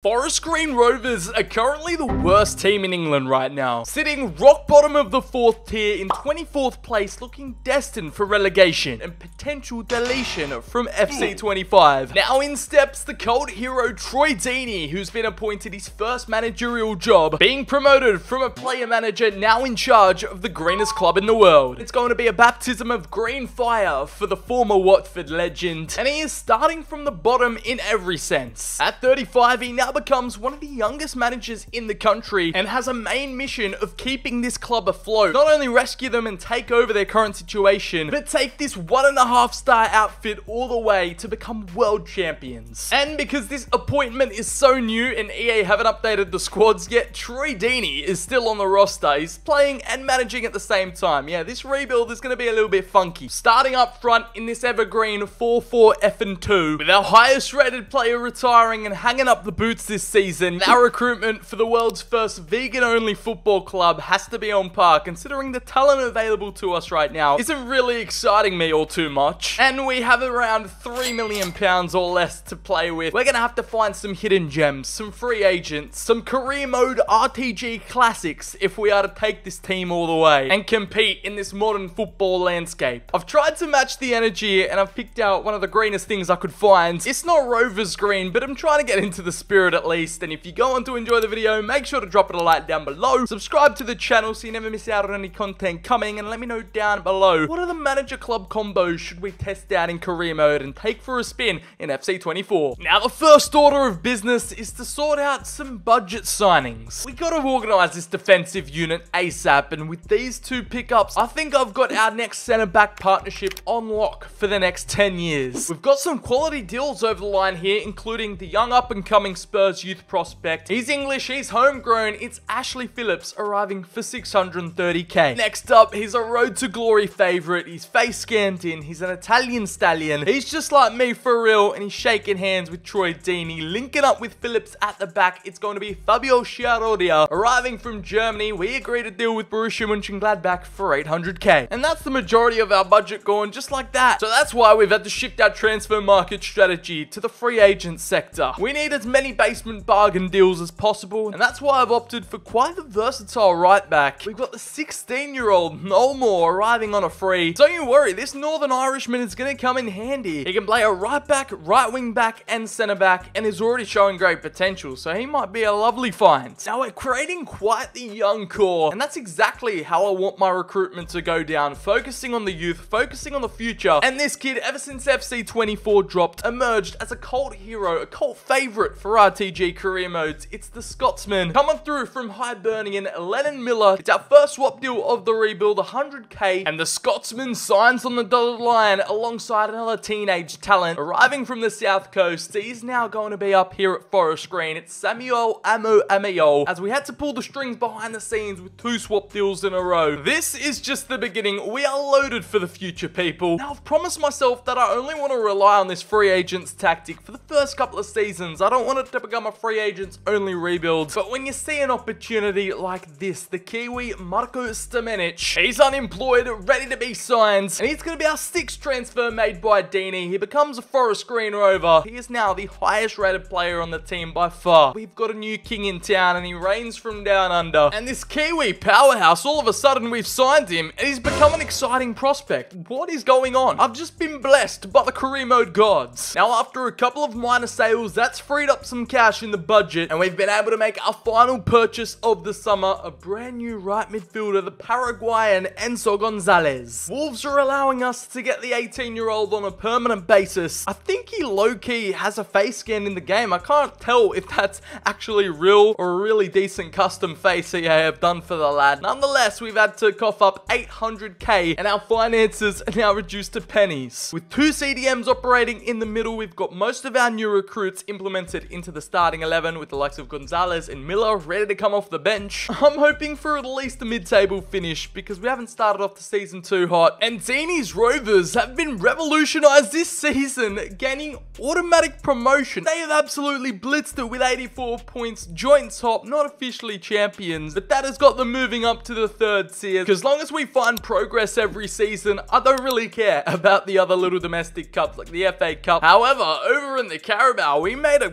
Forest Green Rovers are currently the worst team in England right now, sitting rock bottom of the 4th tier in 24th place, looking destined for relegation and potential deletion from FC25. Now in steps the cult hero Troy Deeney, who's been appointed his first managerial job, being promoted from a player manager now in charge of the greenest club in the world. It's going to be a baptism of green fire for the former Watford legend, and he is starting from the bottom in every sense. At 35, he now becomes one of the youngest managers in the country and has a main mission of keeping this club afloat. Not only rescue them and take over their current situation, but take this 1.5-star outfit all the way to become world champions. And because this appointment is so new and EA haven't updated the squads yet, Troy Deeney is still on the roster. He's playing and managing at the same time. Yeah, this rebuild is going to be a little bit funky. Starting up front in this evergreen 4-4-2, with our highest rated player retiring and hanging up the boots this season, our recruitment for the world's first vegan-only football club has to be on par, considering the talent available to us right now isn't really exciting me all too much. And we have around £3 million or less to play with. We're gonna have to find some hidden gems, some free agents, some career mode RTG classics if we are to take this team all the way and compete in this modern football landscape. I've tried to match the energy and I've picked out one of the greenest things I could find. It's not Rovers green, but I'm trying to get into the spirit at least. And if you go on to enjoy the video, make sure to drop it a like down below, subscribe to the channel so you never miss out on any content coming, and let me know down below, what are the manager club combos should we test out in career mode and take for a spin in FC24. Now the first order of business is to sort out some budget signings. We got to organize this defensive unit ASAP, and with these two pickups, I think I've got our next center back partnership on lock for the next 10 years. We've got some quality deals over the line here, including the young up and coming Spurs youth prospect. He's English, he's homegrown. It's Ashley Phillips, arriving for 630k. Next up, he's a road to glory favourite. He's face scanned in, he's an Italian stallion. He's just like me for real, and he's shaking hands with Troy Deeney. Linking up with Phillips at the back, it's going to be Fabio Chiarodia, arriving from Germany. We agreed to deal with Borussia Mönchengladbach for 800k. And that's the majority of our budget going just like that. So that's why we've had to shift our transfer market strategy to the free agent sector. We need as many basement bargain deals as possible, and that's why I've opted for quite the versatile right back. We've got the 16-year-old Noel Moore arriving on a free. Don't you worry, this Northern Irishman is going to come in handy. He can play a right back, right wing back, and centre back, and is already showing great potential, so he might be a lovely find. Now we're creating quite the young core, and that's exactly how I want my recruitment to go down, focusing on the youth, focusing on the future. And this kid, ever since FC24 dropped, emerged as a cult hero, a cult favourite for RTG career modes. It's the Scotsman coming through from Hibernian, Lennon Miller. It's our first swap deal of the rebuild, 100k, and the Scotsman signs on the dotted line alongside another teenage talent arriving from the south coast. He's now going to be up here at Forest Green. It's Samuel Amo-Amiol, as we had to pull the strings behind the scenes with two swap deals in a row. This is just the beginning. We are loaded for the future, people. Now I've promised myself that I only want to rely on this free agents tactic for the first couple of seasons. I don't want it to become a free agents only rebuild, but when you see an opportunity like this, the Kiwi Marko Stamenic, he's unemployed, ready to be signed, and he's going to be our 6th transfer made by Deeney. He becomes a Forest Green Rover. He is now the highest rated player on the team by far. We've got a new king in town, and he reigns from down under. And this Kiwi powerhouse, all of a sudden we've signed him, and he's become an exciting prospect. What is going on? I've just been blessed by the career mode gods. Now after a couple of minor sales, that's freed up some cash in the budget, and we've been able to make our final purchase of the summer, a brand new right midfielder, the Paraguayan Enzo Gonzalez. Wolves are allowing us to get the 18-year-old on a permanent basis. I think he low-key has a face scan in the game. I can't tell if that's actually real or a really decent custom face EA have done for the lad. Nonetheless, we've had to cough up 800k, and our finances are now reduced to pennies. With two CDMs operating in the middle, we've got most of our new recruits implemented into the starting 11, with the likes of Gonzalez and Miller ready to come off the bench. I'm hoping for at least a mid-table finish, because we haven't started off the season too hot. And Deeney's Rovers have been revolutionized this season, gaining automatic promotion. They have absolutely blitzed it with 84 points, joint top, not officially champions, but that has got them moving up to the 3rd tier. Because as long as we find progress every season, I don't really care about the other little domestic cups like the FA Cup. However, over in the Carabao, we made a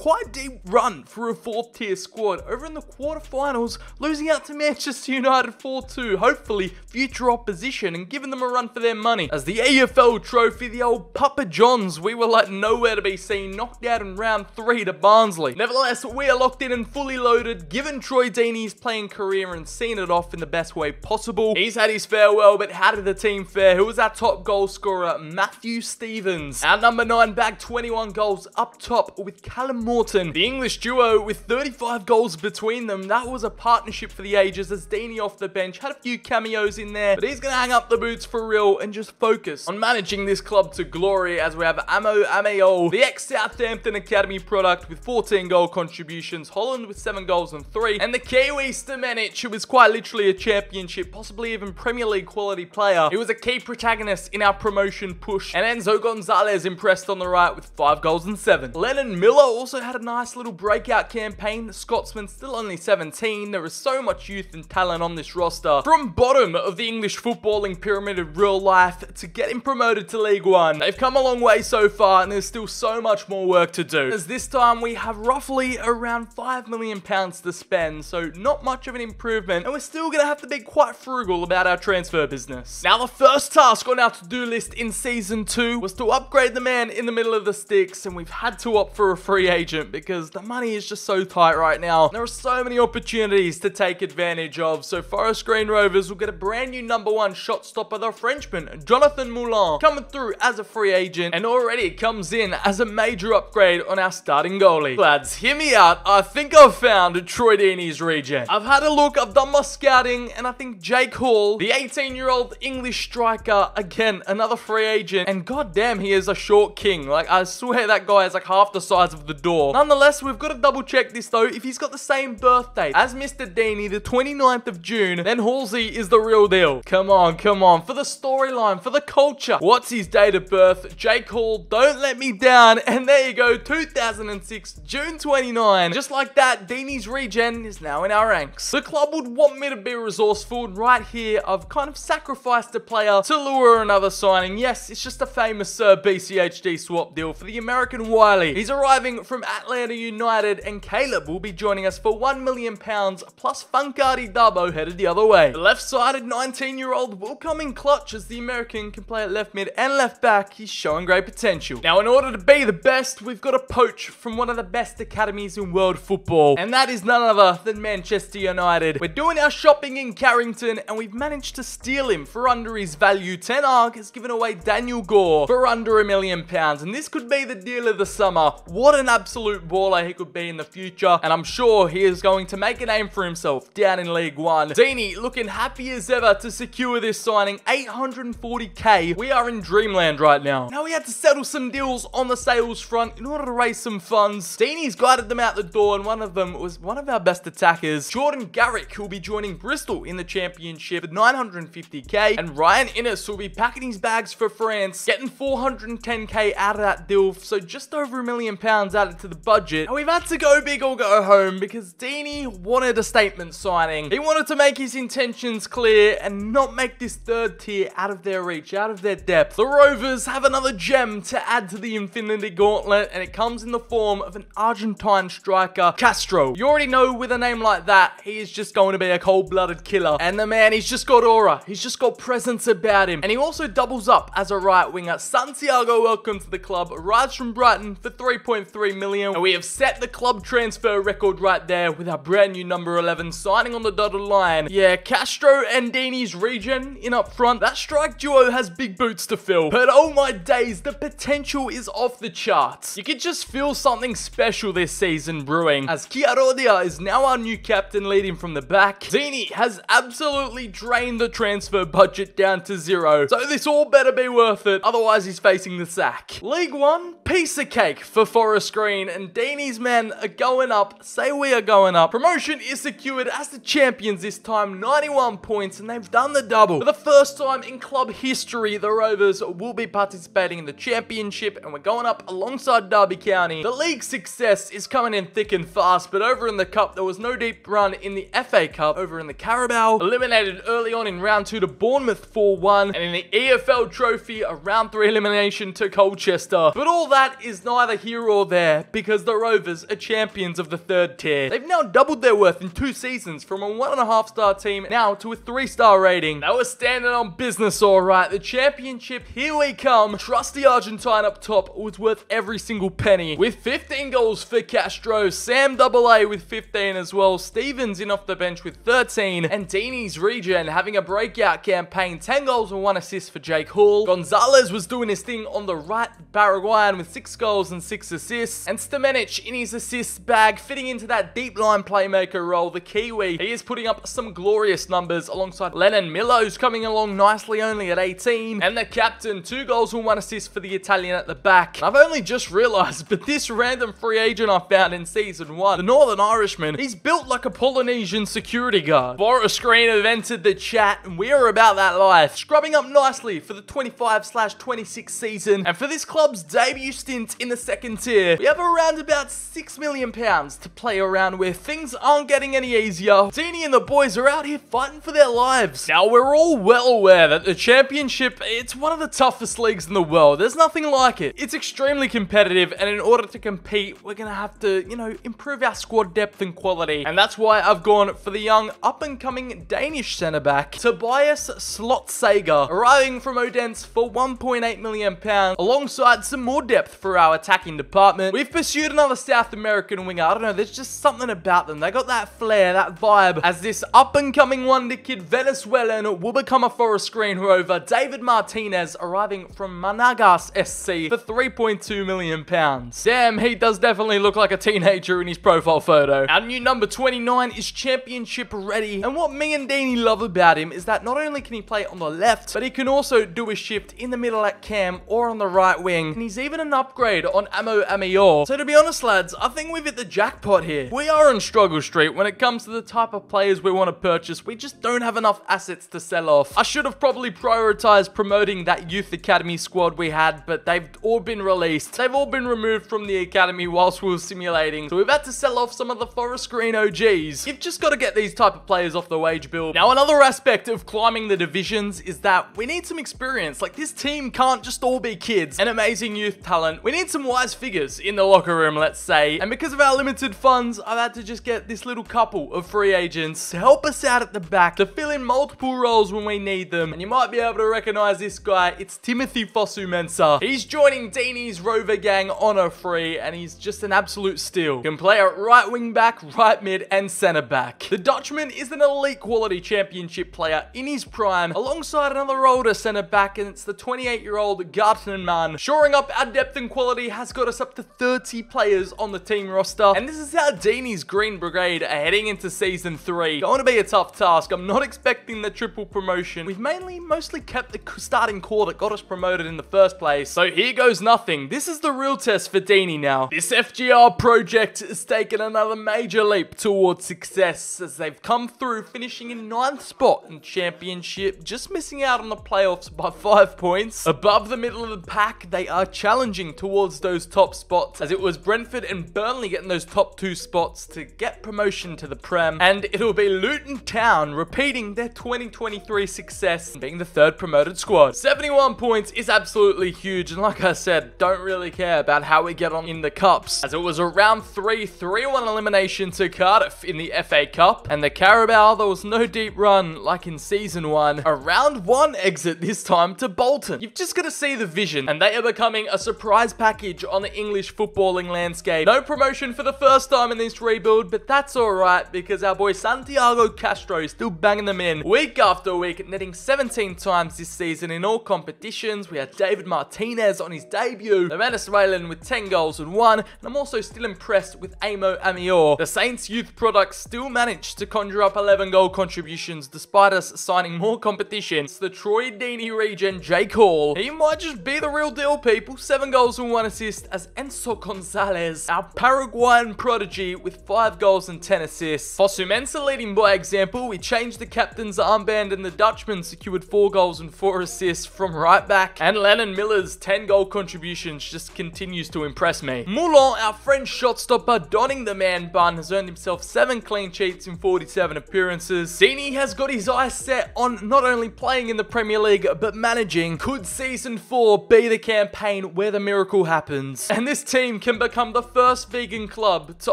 quite a deep run through a fourth tier squad over in the quarterfinals, losing out to Manchester United 4-2, hopefully future opposition, and giving them a run for their money. As the AFL trophy, the old Papa Johns, we were like nowhere to be seen, knocked out in round 3 to Barnsley. Nevertheless, we are locked in and fully loaded, given Troy Deeney's playing career and seen it off in the best way possible. He's had his farewell, but how did the team fare? Who was our top goal scorer? Matthew Stevens. Our number 9 bagged 21 goals up top with Callum Morton. The English duo with 35 goals between them. That was a partnership for the ages, as Deeney off the bench had a few cameos in there, but he's going to hang up the boots for real and just focus on managing this club to glory, as we have Amo-Amiol, the ex-Southampton Academy product with 14 goal contributions, Holland with 7 goals and 3, and the Kiwi Stamenic, who is quite literally a championship, possibly even Premier League quality player. He was a key protagonist in our promotion push, and Enzo Gonzalez impressed on the right with 5 goals and 7. Lennon Miller also had a nice little breakout campaign. The Scotsman, still only 17. There is so much youth and talent on this roster. From bottom of the English footballing pyramid of real life to getting promoted to League One, they've come a long way so far, and there's still so much more work to do, as this time we have roughly around £5 million to spend, so not much of an improvement, and we're still gonna have to be quite frugal about our transfer business. Now, the first task on our to-do list in season 2 was to upgrade the man in the middle of the sticks, and we've had to opt for a free agent because the money is just so tight right now. There are so many opportunities to take advantage of, so Forest Green Rovers will get a brand new number 1 shot stopper, the Frenchman Jonathan Moulin, coming through as a free agent, and already comes in as a major upgrade on our starting goalie. Lads, hear me out. I think I've found Troy Deeney's regen. I've had a look, I've done my scouting, and I think Jake Hall, the 18-year-old English striker, again, another free agent, and goddamn, he is a short king. Like, I swear that guy is like half the size of the door. Nonetheless, we've got to double check this though. If he's got the same birthday as Mr. Deeney, the 29th of June, then Halsey is the real deal. Come on, come on. For the storyline, for the culture. What's his date of birth? Jake Hall, don't let me down. And there you go, 2006, June 29. Just like that, Deeney's regen is now in our ranks. The club would want me to be resourceful, and right here, I've kind of sacrificed a player to lure another signing. Yes, it's just a famous BCHD swap deal for the American Wiley. He's arriving from Atlanta United, and Caleb will be joining us for £1 million plus Funkadi Dabo headed the other way. The left-sided 19-year-old will come in clutch, as the American can play at left mid and left back. He's showing great potential. Now, in order to be the best, we've got to poach from one of the best academies in world football, and that is none other than Manchester United. We're doing our shopping in Carrington, and we've managed to steal him for under his value. Ten Hag has given away Daniel Gore for under £1 million, and this could be the deal of the summer. What an absolute baller he could be in the future, and I'm sure he is going to make a name for himself down in League One. Deeney looking happy as ever to secure this signing. 840k. We are in dreamland right now. Now, we had to settle some deals on the sales front in order to raise some funds. Deeney's guided them out the door, and one of them was one of our best attackers, Jordan Garrick, who will be joining Bristol in the Championship at 950k, and Ryan Innes will be packing his bags for France, getting 410k out of that deal, so just over £1 million added to the budget. And we've had to go big or go home, because Deeney wanted a statement signing. He wanted to make his intentions clear and not make this third tier out of their reach, out of their depth. The Rovers have another gem to add to the Infinity Gauntlet, and it comes in the form of an Argentine striker, Castro. You already know, with a name like that, he is just going to be a cold-blooded killer. And the man, he's just got aura. He's just got presence about him. And he also doubles up as a right winger. Santiago, welcome to the club, arrives from Brighton for 3.3 million. And we have set the club transfer record right there with our brand new number 11 signing on the dotted line. Yeah, Castro and Deeney's regen in up front. That strike duo has big boots to fill. But oh my days, the potential is off the charts. You could just feel something special this season brewing, as Chiarodia is now our new captain, leading from the back. Deeney has absolutely drained the transfer budget down to zero, so this all better be worth it, otherwise he's facing the sack. League One, piece of cake for Forest Green, and Deeney's men are going up. Say we are going up. Promotion is secured as the champions this time, 91 points, and they've done the double. For the first time in club history, the Rovers will be participating in the Championship, and we're going up alongside Derby County. The league success is coming in thick and fast, but over in the Cup, there was no deep run in the FA Cup. Over in the Carabao, eliminated early on in round 2 to Bournemouth 4-1, and in the EFL Trophy, a round 3 elimination to Colchester. But all that is neither here or there, because the Rovers are champions of the third tier. They've now doubled their worth in 2 seasons, from a 1.5-star team now to a 3-star rating. They were standing on business, all right. The championship, here we come. Trusty Argentine up top was worth every single penny, with 15 goals for Castro, Sam Double-A with 15 as well, Stevens in off the bench with 13, and Deeney's regen having a breakout campaign, 10 goals and 1 assist for Jake Hall. Gonzalez was doing his thing on the right, Paraguayan with 6 goals and 6 assists, and Stamenic in his assist bag, fitting into that deep line playmaker role, the Kiwi. He is putting up some glorious numbers alongside Lennon Miller, who's coming along nicely only at 18, and the captain, 2 goals and 1 assist for the Italian at the back. And I've only just realised, but this random free agent I found in Season 1, the Northern Irishman, he's built like a Polynesian security guard. Forest Green have entered the chat, and we are about that life, scrubbing up nicely for the 25/26 season, and for this club's debut stint in the second tier, we have around about £6 million to play around with. Things aren't getting any easier. Deeney and the boys are out here fighting for their lives. Now, we're all well aware that the championship, it's one of the toughest leagues in the world. There's nothing like it. It's extremely competitive, and in order to compete, we're gonna have to, you know, improve our squad depth and quality. And that's why I've gone for the young, up-and-coming Danish centre-back, Tobias Slotsager, arriving from Odense for £1.8 million, alongside some more depth for our attacking department. We've pursued another South American winger. I don't know, there's just something about them. They got that flair, that vibe, as this up-and-coming wonder kid Venezuelan will become a Forest Green Rover. David Martinez, arriving from Managas SC for £3.2 million. Damn, he does definitely look like a teenager in his profile photo. Our new number 29 is championship ready, and what me and Deeney love about him is that not only can he play on the left, but he can also do a shift in the middle at cam or on the right wing, and he's even an upgrade on Amo-Amiol. So to be honest, lads, I think we've hit the jackpot here. We are on struggle street when it comes to the type of players we want to purchase. We just don't have enough assets to sell off. I should have probably prioritized promoting that youth academy squad we had, but they've all been released. They've all been removed from the academy whilst we were simulating, so we've had to sell off some of the Forest Green OGs. You've just got to get these type of players off the wage bill. Now, another aspect of climbing the divisions is that we need some experience. Like, this team can't just all be kids and amazing youth talent. We need some wise figures in the locker room, let's say. And because of our limited funds, I've had to just get this little couple of free agents to help us out at the back, to fill in multiple roles when we need them. And you might be able to recognize this guy. It's Timothy Fosu-Mensah. He's joining Deeney's Rover gang on a free, and he's just an absolute steal. Can play at right wing back, right mid, and centre back. The Dutchman is an elite quality championship player in his prime, alongside another older centre back, and it's the 28-year-old Gartenman. Shoring up our depth and quality has got us up to 30 players on the team roster, and this is how Deeney's Green Brigade are heading into Season 3. Going to be a tough task. I'm not expecting the triple promotion. We've mostly kept the starting core that got us promoted in the first place. So here goes nothing. This is the real test for Deeney now. This FGR project has taken another major leap towards success, as they've come through, finishing in 9th spot in championship, just missing out on the playoffs by 5 points. Above the middle of the pack, they are challenging towards those top spots, as it was Brentford and Burnley getting those top 2 spots to get promotion to the Prem, and it'll be Luton Town repeating their 2023 success, being the 3rd promoted squad. 71 points is absolutely huge, and like I said, don't really care about how we get on in the cups, as it was a round 3-1 elimination to Cardiff in the FA Cup, and the Carabao, there was no deep run like in Season 1, a round 1 exit this time to Bolton. You've just got to see the vision, and they are becoming a surprise package on the English footballing landscape. No promotion for the first time in this rebuild, but that's alright, because our boy Santiago Castro is still banging them in week after week, netting 17 times this season in all competitions. We had David Martinez on his debut, the Venezuelan with 10 goals and 1, and I'm also still impressed with Amo-Amiol. The Saints youth product still managed to conjure up 11 goal contributions despite us signing more competition. It's the Troy Deeney regen Jake Hall. He might just be the real deal, people. 7 goals and 1 assist as Enzo Gonzalez, our Paraguayan prodigy, with 5 goals and 10 assists. Fosu-Mensah leading by example. We changed the captain's armband, and the Dutchman secured 4 goals and 4 assists from right back, and Lennon Miller's 10 goal contributions just continues to impress me. Moulin, our French shot stopper, donning the man bun, has earned himself 7 clean sheets in 47 appearances. Deeney has got his eyes set on not only playing in the Premier League, but managing. Could Season 4 be the campaign where the miracle happens? And this team can become the first vegan club to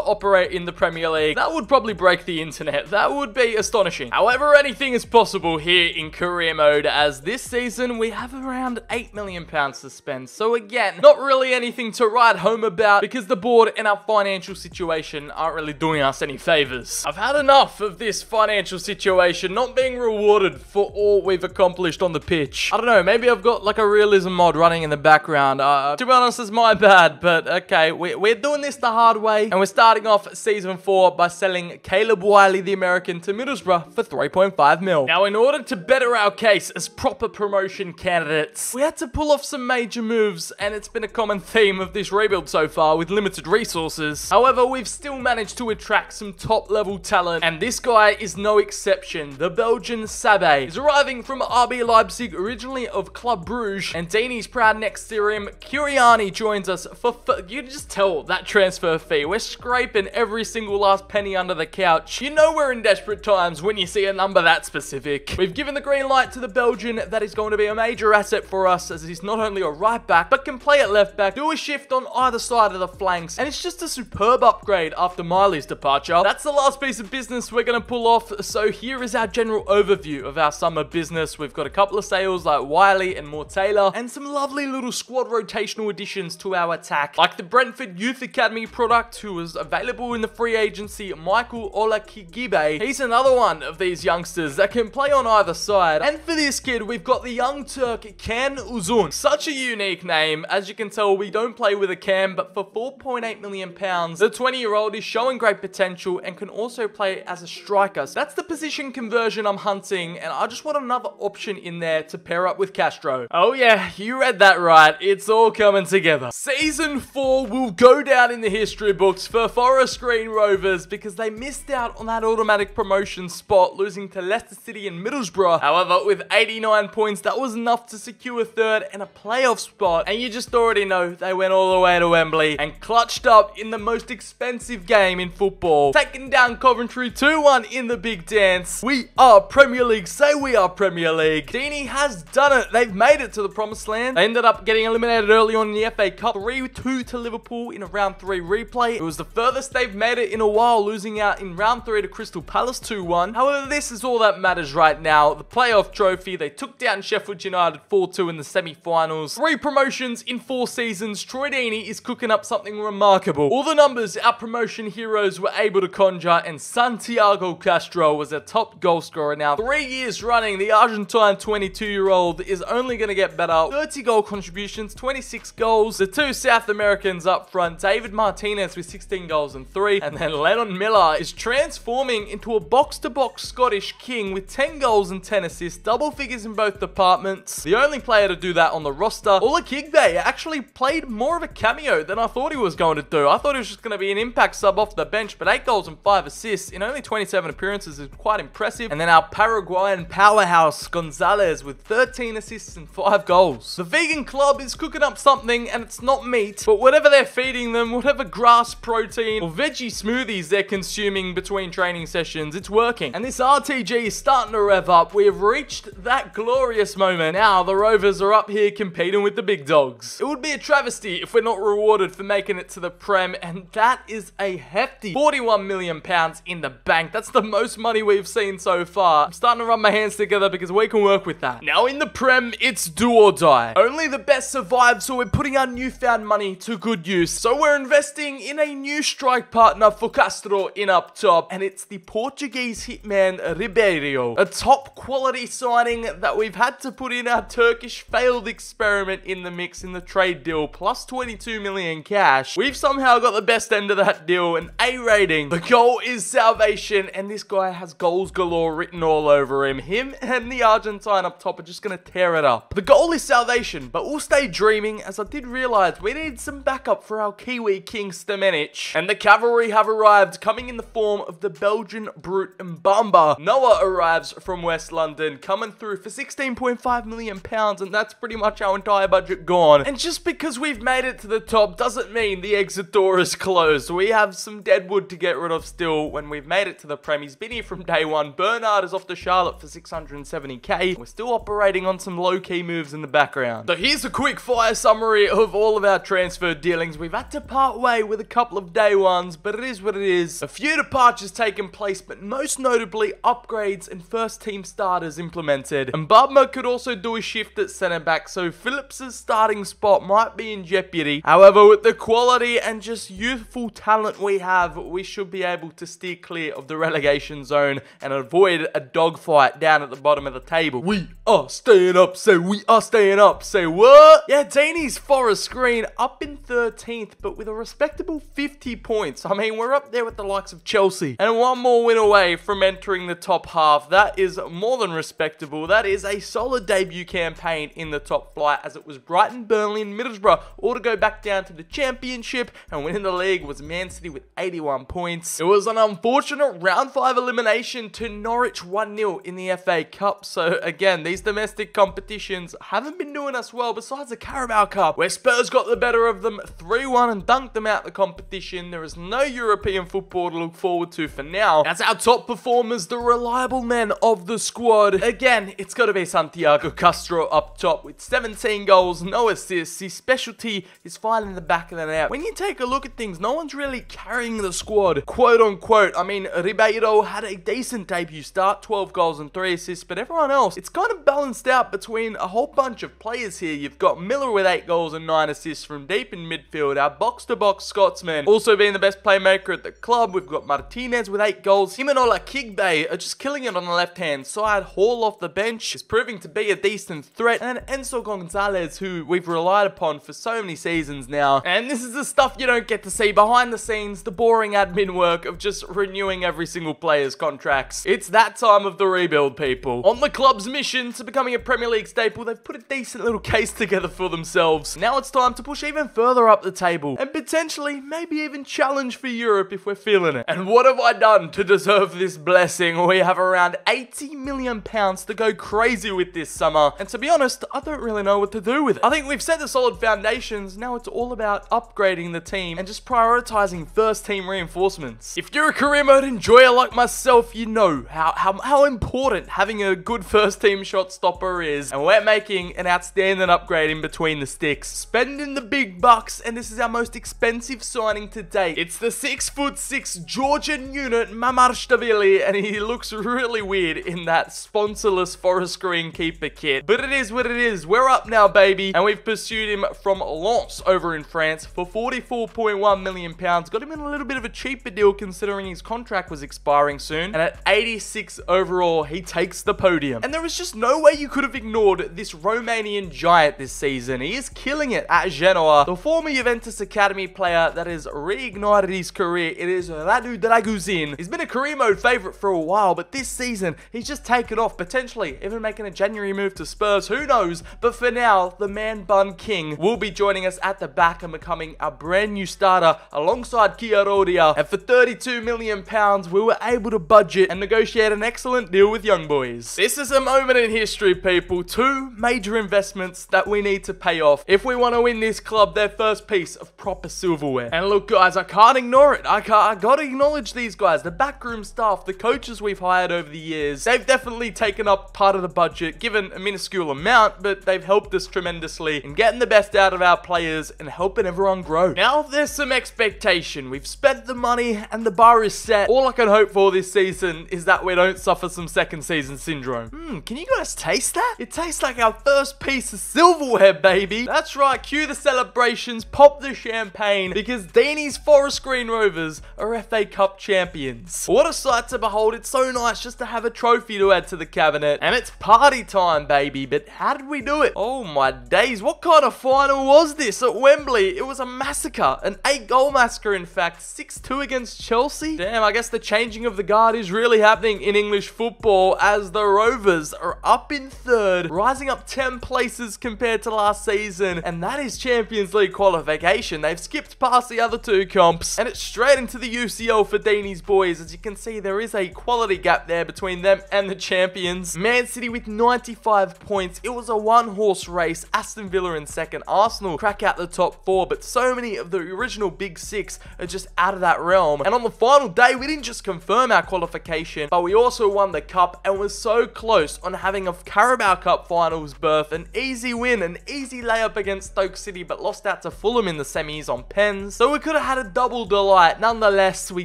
operate in the Premier League. That would probably break the internet. That would be astonishing. However, anything is possible here in career mode, as this season we have around £8 million to spend. So again, not really anything to write home about, because the board and our financial situation aren't really doing us any favors. I've had enough of this financial situation not being rewarded for all we've accomplished on the pitch. I don't know, maybe I've got like a realism mod running in the background. To be honest, it's my bad, but okay, we're doing this the hard way, and we're starting off season 4 by selling Caleb Wiley, the American, to Middlesbrough for 3.5 mil. Now, in order to better our case as proper promotion candidates, we had to pull off some major moves, and it's been a common theme of this rebuild so far with limited resources. However, we've still managed to attract some top-level talent, and this guy is no exception. The Belgian Sabé is arriving from RB Leipzig, originally of Club Bruges, and Deeney's proud next to him. Kuriani joins us for... You just tell that transfer fee. We're scraping every single last penny under the couch. You know we're in desperate times when you see a number that specific. We've given the green light to the Belgian. That is going to be a major asset for us, as he's not only a right back, but can play at left back, do a shift on either side of the flanks, and it's just a superb upgrade after Miley's departure. That's the last piece of business we're going to pull off, so here is our general overview of our summer business. We've got a couple of sales like Wiley and Moore Taylor, and some lovely little squad rotational additions to our attack, like the Brentford Youth Academy product, who was available in the free agency, Michael Olakigbe. He's another one of these youngsters that can play on either side. And for this kid, we've got the young Turk, Can Uzun. Such a unique name. As you can tell, we don't play with a Can, but for £4.8 million, the 20-year-old is showing great potential and can also play as a striker. So that's the position conversion I'm hunting, and I just want another option in there to pair up with Castro. Oh yeah, you read that right. It's all coming together. Season 4 will go down in the history books for Forest Green Rovers, because they missed out on that automatic promotion spot, losing to Leicester City and Middlesbrough. However, with 89 points, that was enough to secure a third and a playoff spot, and you just already know they went all the way to Wembley and clutched up in the most expensive game in football, taking down Coventry 2-1 in the big dance. We are Premier League, say we are Premier League. Deeney has done it. They've made it to the promised land. They ended up getting eliminated early on in the FA Cup, 3-2 to Liverpool in a round 3 replay. It was the furthest they've made it in a while, losing out in round 3 to Crystal Palace 2-1. However, this is all that matters right now. The playoff trophy, they took down Sheffield United 4-2 in the semi-finals. 3 promotions in 4 seasons. Troy Deeney is cooking up something remarkable. All the numbers our promotion heroes were able to conjure, and Santiago Castro was a top goal scorer now. 3 years running, the Argentine 22-year-old is only going to get better. 30 goal contributions, 26 goals. The 2 South Americans up front, David Martinez with 16 goals and 3, and then Lennon Miller is transforming into a box-to-box Scottish king with 10 goals and 10 assists, double figures in both departments. The only player to do that on the roster. Olakigbe actually played more of a cameo than I thought he was going to do. I thought he was just going to be an impact sub off the bench, but 8 goals and 5 assists in only 27 appearances is quite impressive. And then our Paraguayan powerhouse Gonzalez with 13 assists and 5 goals. The vegan club is cooking up something, and it's not meat, but whatever they're feeding them, whatever grass protein or veggie smoothies they're consuming between training sessions, it's working. And this RTG is starting to rev up. We have reached that glorious moment. Now the Rovers are up here competing with the big dogs. It would be a travesty if we're not rewarded for making it to the Prem, and that is a hefty £41 million in the bank. That's the most money we've seen so far. I'm starting to rub my hands together because we can work with that. Now in the Prem, it's do or die. Only the best survive, so we're putting our newfound money to good use. So we're investing in a new strike partner for Castro in up top, and it's the Portuguese hitman Ribeiro. A top quality signing that we've had to put in our Turkish failed experiment in the mix in the trade deal, plus 22 million cash. We've somehow got the best end of that deal, an A rating. The goal is salvation, and this guy has goals galore written all over him. Him and the Argentine up top are just going to tear it up. The goal is salvation, but we'll stay dreaming, as I did realize we need some backup for our Kiwi king Stamenic. And the cavalry have arrived, coming in the form of the Belgian brute Mbamba. Noah arrives from West London, coming through for 16.5 million pounds, and that's pretty much our entire budget gone. And just because we've made it to the top doesn't mean the exit door is closed. We have some dead wood to get rid of still when we've made it to the Prem. He's been here from day 1. Bernard is off to Charlotte for 670k. We're still operating on some low-key moves in the background. So here's a quick fire summary of all of our transfer dealings feelings. We've had to part way with a couple of day ones, but it is what it is. A few departures taken place, but most notably upgrades and first team starters implemented. And Mbabmo could also do a shift at centre back, so Phillips' starting spot might be in jeopardy. However, with the quality and just youthful talent we have, we should be able to steer clear of the relegation zone and avoid a dogfight down at the bottom of the table. We are staying up, so we are staying up, say what? Yeah, Deeney's Forest Green up in 13th, but with a respectable 50 points. I mean, we're up there with the likes of Chelsea. And one more win away from entering the top half. That is more than respectable. That is a solid debut campaign in the top flight, as it was Brighton, Burnley and Middlesbrough all to go back down to the Championship, and winning the league was Man City with 81 points. It was an unfortunate round 5 elimination to Norwich 1-0 in the FA Cup. So again, these domestic competitions haven't been doing us well, besides the Carabao Cup, where Spurs got the better of them 3-1 and dunked them out the competition. There is no European football to look forward to for now. That's our top performers, the reliable men of the squad. Again, it's got to be Santiago Castro up top with 17 goals, no assists. His specialty is finding the back of the net. When you take a look at things, no one's really carrying the squad, quote unquote. I mean, Ribeiro had a decent debut start, 12 goals and 3 assists, but everyone else, it's kind of balanced out between a whole bunch of players here. You've got Miller with 8 goals and 9 assists from deep in midfield, our box-to-box Scotsman also being the best playmaker at the club. We've got Martinez with 8 goals. Him and Olakigbe are just killing it on the left-hand side. Hall off the bench is proving to be a decent threat. And Enzo Gonzalez, who we've relied upon for so many seasons now. And this is the stuff you don't get to see behind the scenes, the boring admin work of just renewing every single player's contracts. It's that time of the rebuild, people. On the club's mission to becoming a Premier League staple, they've put a decent little case together for themselves. Now it's time to push even further up the table and potentially maybe even challenge for Europe if we're feeling it. And what have I done to deserve this blessing? We have around £80 million to go crazy with this summer, and to be honest, I don't really know what to do with it. I think we've set the solid foundations. Now it's all about upgrading the team and just prioritizing first team reinforcements. If you're a career mode enjoyer like myself, you know how important having a good first team shot stopper is, and we're making an outstanding upgrade in between the sticks, spending the big bucks, and this is our most expensive signing to date. It's the 6'6" Georgian unit Mamardashvili, and he looks really weird in that sponsorless Forest Green keeper kit. But it is what it is. We're up now, baby, and we've pursued him from Lens over in France for £44.1 million. Got him in a little bit of a cheaper deal considering his contract was expiring soon. And at 86 overall, he takes the podium. And there is just no way you could have ignored this Romanian giant this season. He is killing it at Genoa. The former Juventus Academy player that has reignited his career, it is Radu Drăgușin. He's been a career mode favourite for a while, but this season, he's just taken off, potentially even making a January move to Spurs, who knows? But for now, the man bun king will be joining us at the back and becoming a brand new starter alongside Chiarodia. And for £32 million, we were able to budget and negotiate an excellent deal with young boys. This is a moment in history, people. Two major investments that we need to pay off if we want to win this club their first piece of proper silverware. And look, guys, I can't ignore it. I gotta acknowledge these guys, the backroom staff, the coaches we've hired over the years. They've definitely taken up part of the budget, given a minuscule amount, but they've helped us tremendously in getting the best out of our players and helping everyone grow. Now there's some expectation. We've spent the money and the bar is set. All I can hope for this season is that we don't suffer some second season syndrome. Can you guys taste that? It tastes like our first piece of silverware, baby. That's right, cue the celebrations, pop the champagne, because Deeney's Forest Green Rovers are FA Cup champions. What a sight to behold. It's so nice just to have a trophy to add to the cabinet. And it's party time, baby. But how did we do it? Oh my days, what kind of final was this at Wembley? It was a massacre, an 8-goal massacre in fact, 6-2 against Chelsea. Damn, I guess the changing of the guard is really happening in English football, as the Rovers are up in third, rising up 10 places compared to last season, and that is Champions League qualification. They've skipped past the other two comps, and it's straight into the UCL for Deeney's boys. As you can see, there is a quality gap there between them and the champions. Man City with 95 points. It was a one-horse race. Aston Villa in second. Arsenal crack out the top 4, but so many of the original big 6 are just out of that realm. And on the final day, we didn't just confirm our qualification, but we also won the cup and were so close on having a Carabao Cup finals berth. An easy win, an easy layup against Stoke City, but lost out to Fulham in the semis on pens, so we could have had a double delight. Nonetheless, we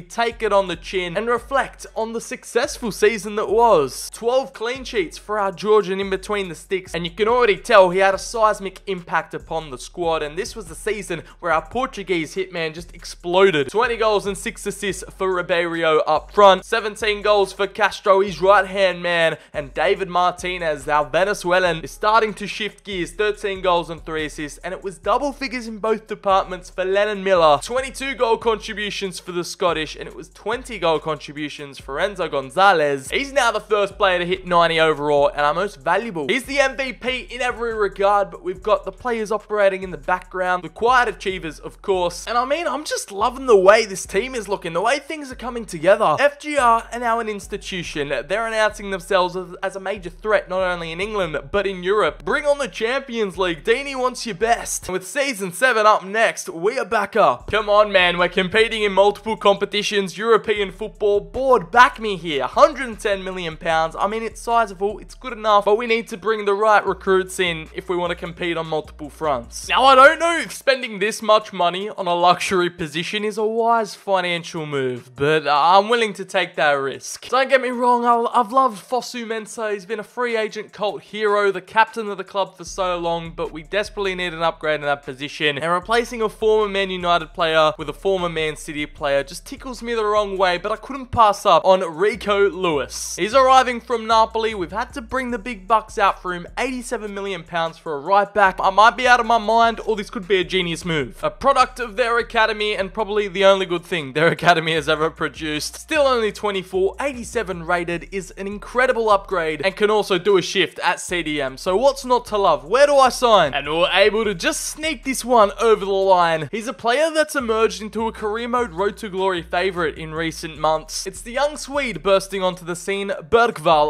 take it on the chin and reflect on the successful season that was. 12 clean sheets for our Georgian in between the sticks, and you can already tell he had a seismic impact upon the squad, and this was the season where our Portuguese hitman just exploded. 20 goals and 6 assists for Ribeiro up front, 17 goals for Castro, his right-hand man, and David Martinez, our Venezuelan, is starting to shift gears, 13 goals and 3 assists, and it was double figures in both departments for Lennon Miller, 22 goal contributions for the Scottish, and it was 20 goal contributions for Enzo Gonzalez. He's now the first player to hit 90 overall and our most valuable. He's the MVP in every regard, but we've got the players operating in the background, the quiet achievers, of course, and I mean, I'm just loving the way this team is looking, the way things are coming together. FGR are now an institution. They're announcing themselves as a major threat, not only in England, but in Europe. Bring on the Champions League. Deeney wants your best. And with Season 7 up next, we are back up. Come on, man. We're competing in multiple competitions. European football. Board, back me here. £110 million. I mean, it's sizable. It's good enough. But we need to bring the right recruits in if we want to compete on multiple fronts. Now, I don't know if spending this much money on a luxury position is a wise financial move, but I'm willing to take that risk. Don't get me wrong. I've loved Fosu-Mensah. He's been a free agent cult hero, the captain of the club for so long, but we desperately need an upgrade in that position, and replacing a former Man United player with a former Man City player just tickles me the wrong way, but I couldn't pass up on Rico Lewis. He's arriving from Napoli. We've had to bring the big bucks out for him, £87 million for a right back. I might be out of my mind, or this could be a genius move. A product of their academy, and probably the only good thing their academy has ever produced. Still only 24, 87 rated is an incredible upgrade, and can also do a shift at CDM, so what's not to love? Where do I sign? And we're able to just sneak this one over the line. He's a player that's emerged into a career mode road to glory favourite in recent months. It's the young Swede bursting onto the scene, Bergvall.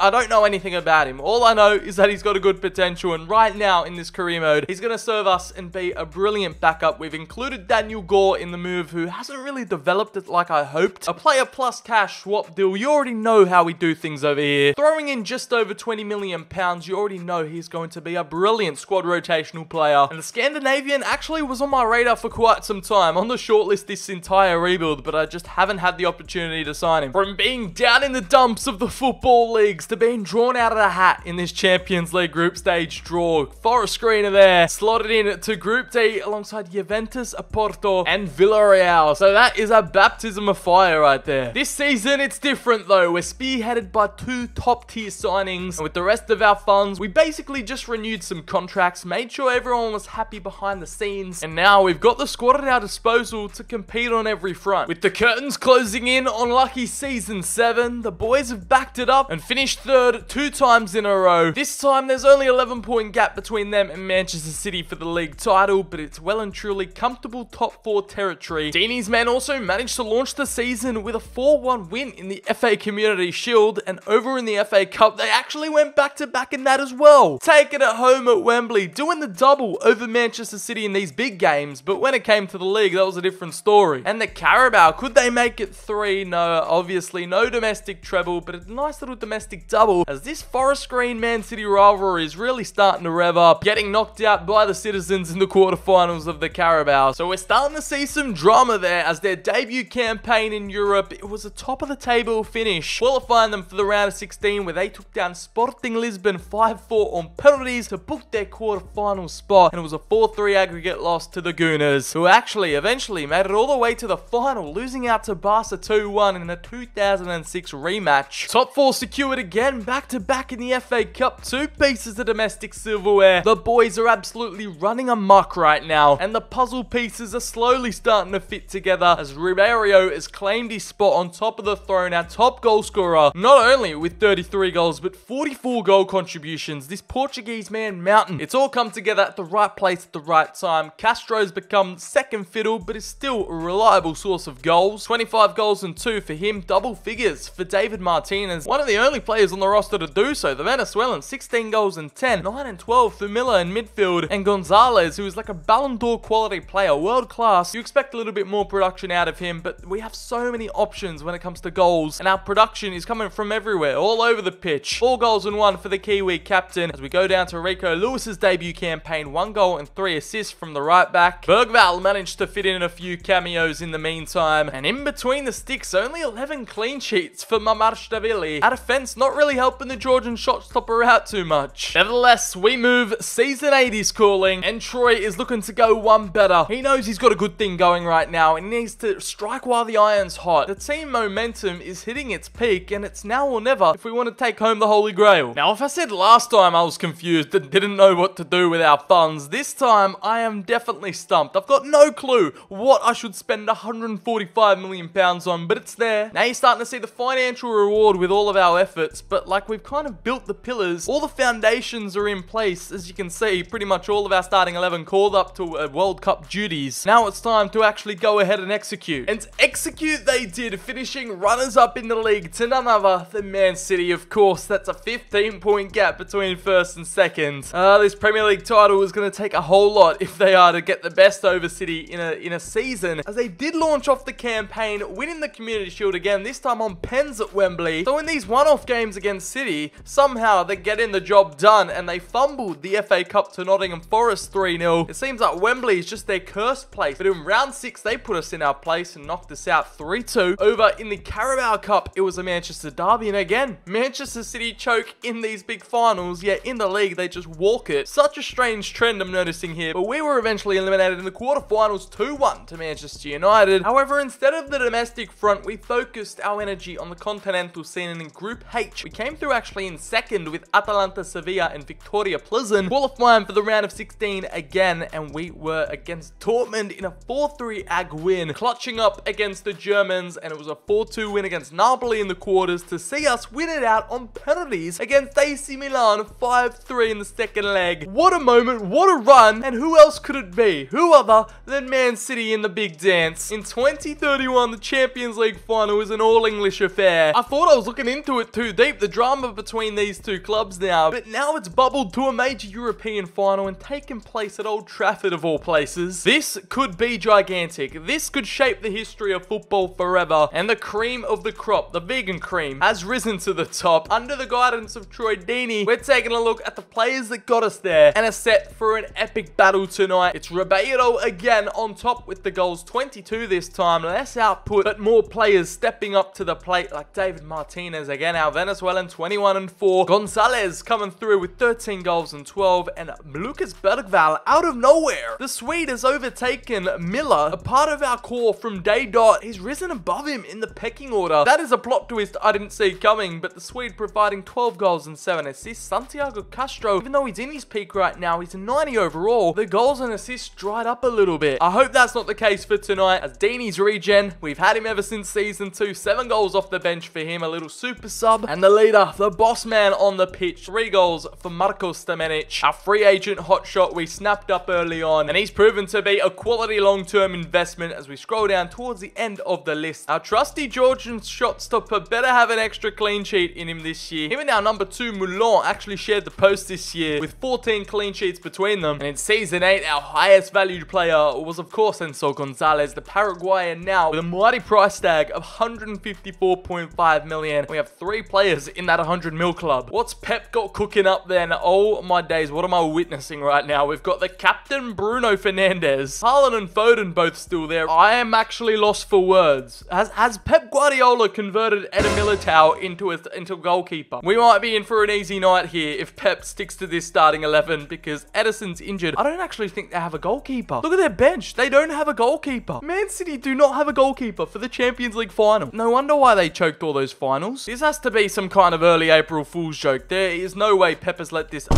I don't know anything about him. All I know is that he's got a good potential, and right now in this career mode, he's going to serve us and be a brilliant backup. We've included Daniel Gore in the move, who hasn't really developed it like I hoped. A player plus cash swap deal. You already know how we do things over here. Throwing in just over £20 million, you already know he's going to be a brilliant squad rotational player. And the Scandinavian actually was on my radar for quite some time, on the shortlist this entire rebuild, but I just haven't had the opportunity to sign him. From being down in the dumps of the football leagues to being drawn out of the hat in this Champions League group stage draw. Forest Green are there, slotted in to Group D alongside Juventus, Porto and Villarreal. So that is a baptism of fire right there. This season it's different though. We're spearheaded by two top tier signings, and with the rest of our funds, we basically just renewed some contracts, made sure everyone was happy behind the scenes, and now we've got the squad at our disposal to compete on every front. With the curtains closing in on lucky Season 7, the boys have backed it up and finished third 2 times in a row. This time there's only 11-point gap between them and Manchester City for the league title, but it's well and truly comfortable top 4 territory. Deeney's men also managed to launch the season with a 4-1 win in the FA Community Shield, and over in the FA Cup, they actually went back-to-back in that as well. Taking it home at Wembley, doing the double over Manchester City in these big games, but when it came to the league, that was a different story. And the Carabao, could they make it 3? No, obviously, no domestic treble, but a nice little domestic double, as this Forest Green Man City rivalry is really starting to rev up, getting knocked out by the Citizens in the quarterfinals of the Carabao. So we're starting to see some drama there, as their debut campaign in Europe, it was a top-of-the-table finish, qualifying them for the round of 16, where they took down Sporting Lisbon 5-4 on penalties to book their quarter-final spot, and it was a 4-3 aggregate loss to the Gooners, who actually eventually made it all the way to the final, losing out to Barca 2-1 in a 2006 rematch. Top 4 secured again, back-to-back in the FA Cup, 2 pieces of domestic silverware. The boys are absolutely running amok right now, and the puzzle pieces are slowly starting to fit together, as Ribeiro has claimed his spot on top of the throne, our top goal scorer, not only with 33 goals, but 44 goal contributions. This Portuguese man mountain. It's all come together at the right place at the right time. Castro's become second fiddle, but is still a reliable source of goals. 25 goals and 2 for him, double figures for David Martinez, one of the only players on the roster to do so. The Venezuelan, 16 goals and 10, 9 and 12 for Miller in midfield, and Gonzalez, who is like a Ballon d'Or quality player, world class. You expect a little bit more production out of him, but we have so many options when it comes to goals, and our production is coming from everywhere, all over the pitch. 4 goals and 1 for the Kiwi captain, as we go down to Rico Lewis's debut campaign, 1 goal and 3 lovely assist from the right back. Bergvall managed to fit in a few cameos in the meantime, and in between the sticks, only 11 clean sheets for Mamardashvili. Our defence not really helping the Georgian shot stopper out too much. Nevertheless, we move. Season 8 is calling, and Troy is looking to go one better. He knows he's got a good thing going right now, and needs to strike while the iron's hot. The team momentum is hitting its peak, and it's now or never if we want to take home the Holy Grail. Now, if I said last time I was confused and didn't know what to do with our funds, this time I am definitely stumped. I've got no clue what I should spend £145 million on, but it's there. Now you're starting to see the financial reward with all of our efforts, but like we've kind of built the pillars, all the foundations are in place. As you can see, pretty much all of our starting 11 called up to World Cup duties. Now it's time to actually go ahead and execute. And execute they did, finishing runners-up in the league to none other than Man City, of course. That's a 15-point gap between first and second. This Premier League title is going to take a whole lot if they are to get the best over City in a season, as they did launch off the campaign, winning the Community Shield again, this time on pens at Wembley. So in these one-off games against City, somehow they're getting the job done, and they fumbled the FA Cup to Nottingham Forest 3-0. It seems like Wembley is just their cursed place, but in round 6, they put us in our place and knocked us out 3-2. Over in the Carabao Cup, it was a Manchester derby, and again, Manchester City choke in these big finals, yet in the league, they just walk it. Such a strange trend I'm noticing here, but we were eventually eliminated in the quarterfinals 2-1 to Manchester United. However, instead of the domestic front, we focused our energy on the continental scene, and in Group H, we came through actually in second with Atalanta, Sevilla, and Victoria Plzen, qualifying for the round of 16 again, and we were against Dortmund in a 4-3 ag win, clutching up against the Germans, and it was a 4-2 win against Napoli in the quarters to see us win it out on penalties against AC Milan 5-3 in the second leg. What a moment, what a run, and who else could it be? Who other than Man City in the big dance. In 2031, the Champions League final is an all-English affair. I thought I was looking into it too deep, the drama between these two clubs now, but now it's bubbled to a major European final and taken place at Old Trafford of all places. This could be gigantic. This could shape the history of football forever, and the cream of the crop, the vegan cream, has risen to the top. Under the guidance of Troy Deeney, we're taking a look at the players that got us there and are set for an epic battle tonight. It's Ribeiro again on top with the goals, 22 this time, less output, but more players stepping up to the plate like David Martinez again, our Venezuelan, 21 and 4. Gonzalez coming through with 13 goals and 12, and Lucas Bergvall out of nowhere. The Swede has overtaken Miller, a part of our core from day dot. He's risen above him in the pecking order. That is a plot twist I didn't see coming, but the Swede providing 12 goals and 7 assists. Santiago Castro, even though he's in his peak right now, he's 90 overall. The goals and assists dried up a little bit. I hope that's not the case for tonight, as Deeney's regen. We've had him ever since season 2. 7 goals off the bench for him, a little super sub. And the leader, the boss man on the pitch, 3 goals for Marko Stamenic, our free agent hotshot we snapped up early on. And he's proven to be a quality long-term investment as we scroll down towards the end of the list. Our trusty Georgian shot stopper better have an extra clean sheet in him this year. Even our number 2, Moulin, actually shared the post this year with 14 clean sheets between them. And in season 8, our highest valued player was, of course, Enzo Gonzalez, the Paraguayan, now with a mighty price tag of 154.5 million. We have 3 players in that 100 mil club. What's Pep got cooking up then? Oh my days, what am I witnessing right now? We've got the captain, Bruno Fernandes, Haaland and Foden both still there. I am actually lost for words. Has Pep Guardiola converted Eder Militão into a goalkeeper? We might be in for an easy night here if Pep sticks to this starting 11, because Edison's injured. I don't actually think they have a goalkeeper. Look at their bench. They don't have a goalkeeper. Man City do not have a goalkeeper for the Champions League final. No wonder why they choked all those finals. This has to be some kind of early April Fool's joke. There is no way Pep has let this...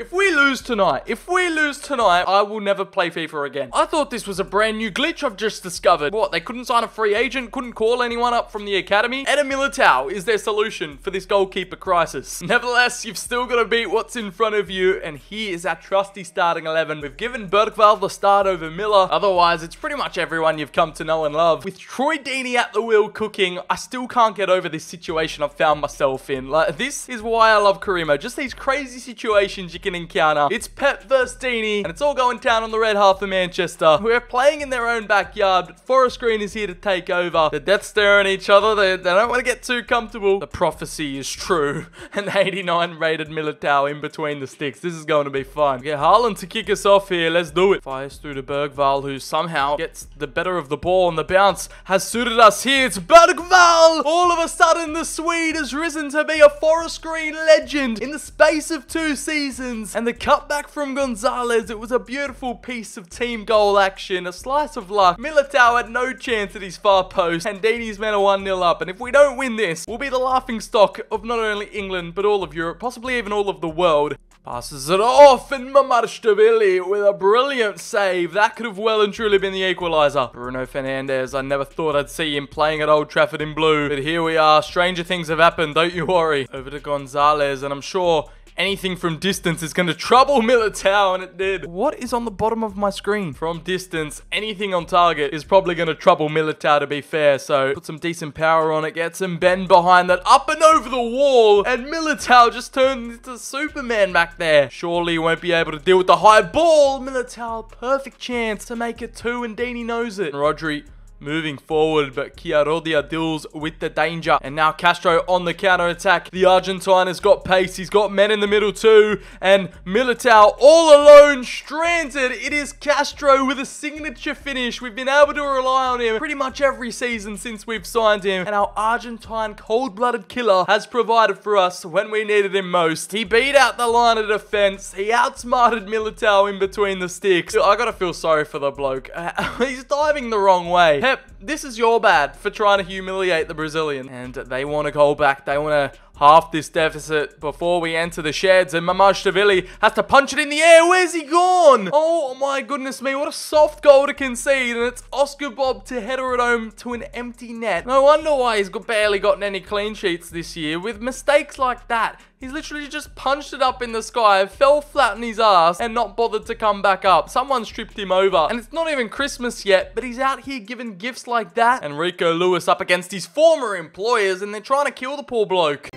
If we lose tonight, I will never play FIFA again. I thought this was a brand new glitch I've just discovered. What, they couldn't sign a free agent? Couldn't call anyone up from the academy? Eder Militão is their solution for this goalkeeper crisis. Nevertheless, you've still got to beat what's in front of you, and here is our trusty starting 11. We've given Bergvall the start over Miller. Otherwise, it's pretty much everyone you've come to know and love. With Troy Deeney at the wheel cooking, I still can't get over this situation I've found myself in. Like, this is why I love Carimo. Just these crazy situations you can encounter. It's Pep versus Deeney, and it's all going down on the red half of Manchester. We're playing in their own backyard, but Forest Green is here to take over. They're death staring at each other. They don't want to get too comfortable. The prophecy is true. An 89 rated Militao in between the sticks. This is going to be fun. Get Haaland to kick us off here. Let's do it. Fires through to Bergvall, who somehow gets the better of the ball, and the bounce has suited us here. It's Bergvall! All of a sudden, the Swede has risen to be a Forest Green legend in the space of 2 seasons. And the cutback from Gonzalez, it was a beautiful piece of team goal action, a slice of luck. Militao had no chance at his far post, and Deeney's men are 1-0 up. And if we don't win this, we'll be the laughingstock of not only England, but all of Europe, possibly even all of the world. Passes it off, and Mamardashvili with a brilliant save. That could have well and truly been the equaliser. Bruno Fernandes, I never thought I'd see him playing at Old Trafford in blue. But here we are, stranger things have happened, don't you worry. Over to Gonzalez, and I'm sure anything from distance is going to trouble Militao, and it did. What is on the bottom of my screen? From distance, anything on target is probably going to trouble Militao, to be fair. So, put some decent power on it, get some bend behind that, up and over the wall, and Militao just turned into Superman back there. Surely he won't be able to deal with the high ball. Militao, perfect chance to make it 2, and Deeney knows it. And Rodri moving forward, but Chiarodia deals with the danger. And now Castro on the counter-attack. The Argentine has got pace. He's got men in the middle too. And Militao all alone, stranded. It is Castro with a signature finish. We've been able to rely on him pretty much every season since we've signed him. And our Argentine cold-blooded killer has provided for us when we needed him most. He beat out the line of defense. He outsmarted Militao in between the sticks. I gotta feel sorry for the bloke. He's diving the wrong way. This is your bad for trying to humiliate the Brazilian. And they want to go back. They want to half this deficit before we enter the sheds. And Mamardashvili has to punch it in the air. Where's he gone? Oh my goodness me. What a soft goal to concede. And it's Oscar Bob to header it home to an empty net. No wonder why he's barely gotten any clean sheets this year. With mistakes like that, he's literally just punched it up in the sky, fell flat on his ass, and not bothered to come back up. Someone stripped him over. And it's not even Christmas yet, but he's out here giving gifts like that. And Rico Lewis up against his former employers, and they're trying to kill the poor bloke.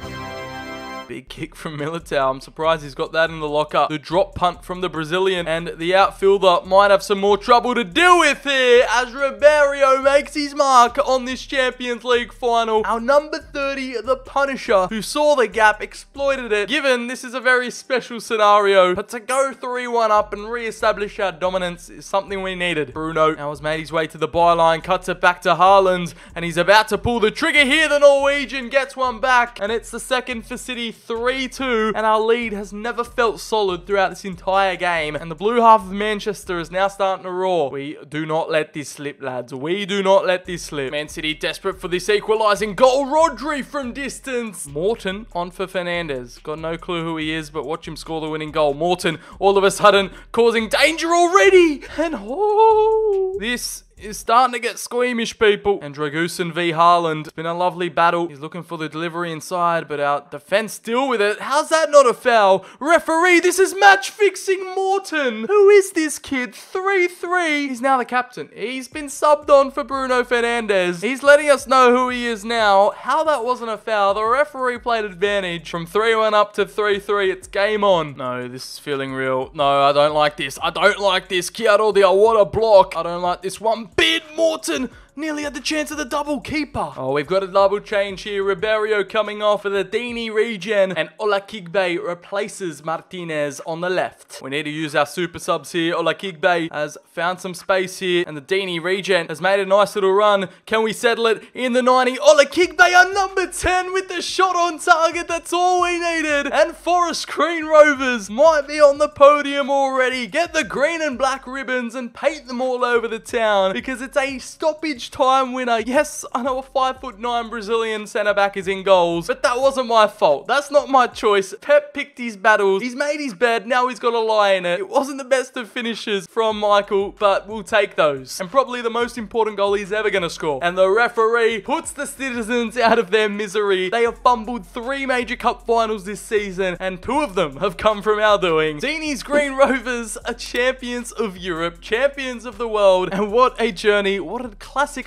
Big kick from Militao. I'm surprised he's got that in the locker. The drop punt from the Brazilian, and the outfielder might have some more trouble to deal with here as Ribeiro makes his mark on this Champions League final. Our number 30, the Punisher, who saw the gap, exploited it. Given this is a very special scenario, but to go 3-1 up and re-establish our dominance is something we needed. Bruno now has made his way to the byline, cuts it back to Haaland, and he's about to pull the trigger here. The Norwegian gets one back, and it's the second for City, 3-2, and our lead has never felt solid throughout this entire game. And the blue half of Manchester is now starting to roar. We do not let this slip, lads. We do not let this slip. Man City desperate for this equalising goal. Rodri from distance. Morton on for Fernandes. Got no clue who he is, but watch him score the winning goal. Morton all of a sudden causing danger already. And oh, this is starting to get squeamish, people. And Drăgușin v Haaland. It's been a lovely battle. He's looking for the delivery inside, but our defense deal with it. How's that not a foul? Referee, this is match-fixing Morton. Who is this kid? 3-3. He's now the captain. He's been subbed on for Bruno Fernandes. He's letting us know who he is now. How that wasn't a foul? The referee played advantage. From 3-1 up to 3-3. It's game on. No, this is feeling real. No, I don't like this. I don't like this. Chiarodia, what a block. I don't like this one. Bid Morton nearly had the chance of the double keeper. Oh, we've got a double change here. Ribeiro coming off with a Deeney regen, and Olakigbe replaces Martinez on the left. We need to use our super subs here. Olakigbe has found some space here, and the Deeney regen has made a nice little run. Can we settle it in the 90? Olakigbe, our number 10, with the shot on target. That's all we needed. And Forest Green Rovers might be on the podium already. Get the green and black ribbons and paint them all over the town, because it's a stoppage time winner. Yes, I know a 5'9" Brazilian centre back is in goals, but that wasn't my fault. That's not my choice. Pep picked his battles. He's made his bed. Now he's got to lie in it. It wasn't the best of finishes from Michael, but we'll take those. And probably the most important goal he's ever going to score. And the referee puts the citizens out of their misery. They have fumbled 3 major cup finals this season, and 2 of them have come from our doing. Deeney's Green Rovers are champions of Europe, champions of the world, and what a journey! What a classic classic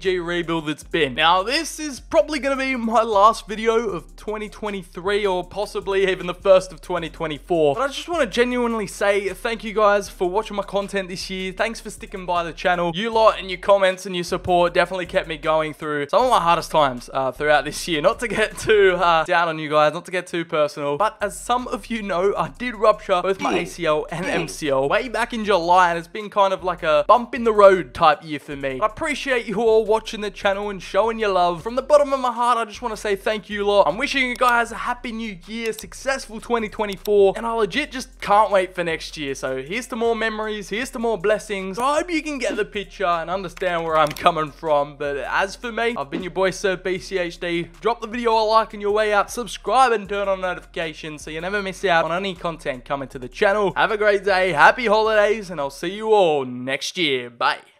RTG rebuild that's been. Now, this is probably going to be my last video of 2023 or possibly even the first of 2024. But I just want to genuinely say thank you guys for watching my content this year. Thanks for sticking by the channel. You lot and your comments and your support definitely kept me going through some of my hardest times throughout this year. Not to get too down on you guys, not to get too personal, but as some of you know, I did rupture both my ACL and MCL way back in July, and it's been kind of like a bump in the road type year for me. I appreciate you all watching the channel and showing your love. From the bottom of my heart, I just want to say thank you lot. I'm wishing you guys a happy new year, successful 2024, and I legit just can't wait for next year. So here's to more memories, here's to more blessings. I hope you can get the picture and understand where I'm coming from. But as for me, I've been your boy Sir BCHD. Drop the video a like on your way out, subscribe and turn on notifications so you never miss out on any content coming to the channel. Have a great day, happy holidays, and I'll see you all next year. Bye.